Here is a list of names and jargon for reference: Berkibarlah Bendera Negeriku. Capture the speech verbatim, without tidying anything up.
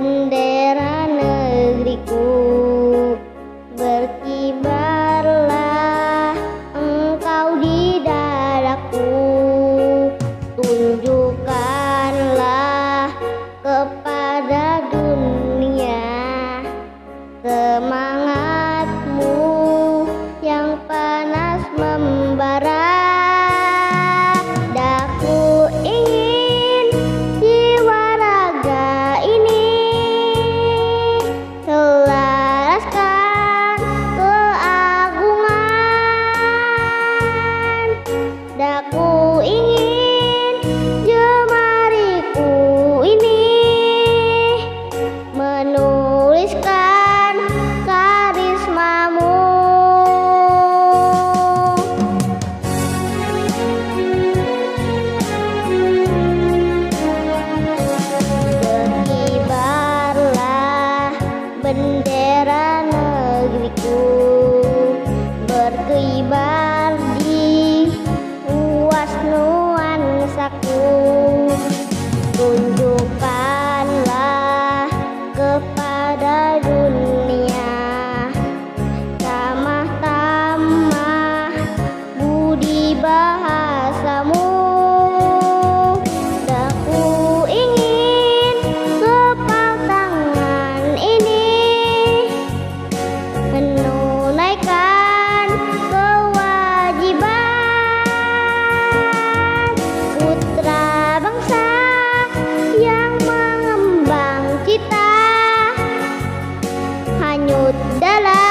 bendera negeriku, berkibarlah engkau di dadaku. Tunjukkanlah kepada dunia semangatmu yang panas membara. Aku ingin jemariku ini menuliskan karismamu. Berkibarlah bendera negeriku, berkibar nuansaku. Tunjukkanlah kepada dunia tamah-tamah budi bahasamu. Aku ingin kepak tangan ini menunaikan kewajiban dalam